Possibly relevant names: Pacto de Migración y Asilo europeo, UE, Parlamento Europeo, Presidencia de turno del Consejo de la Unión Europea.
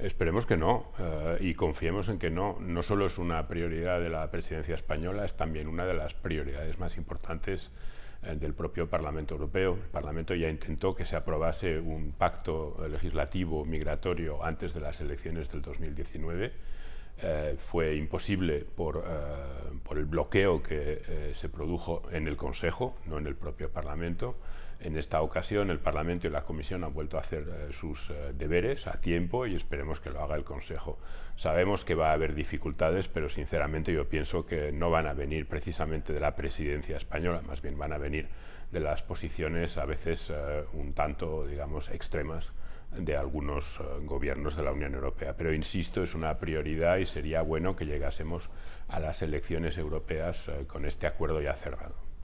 Esperemos que no, y confiemos en que no. No solo es una prioridad de la presidencia española, es también una de las prioridades más importantes del propio Parlamento Europeo. El Parlamento ya intentó que se aprobase un pacto legislativo migratorio antes de las elecciones del 2019. Fue imposible por el bloqueo que se produjo en el Consejo, no en el propio Parlamento. En esta ocasión el Parlamento y la Comisión han vuelto a hacer sus deberes a tiempo y esperemos que lo haga el Consejo. Sabemos que va a haber dificultades, pero sinceramente yo pienso que no van a venir precisamente de la presidencia española, más bien van a venir de las posiciones a veces un tanto, digamos, extremas de algunos gobiernos de la Unión Europea. Pero insisto, es una prioridad y sería bueno que llegásemos a las elecciones europeas con este acuerdo ya cerrado.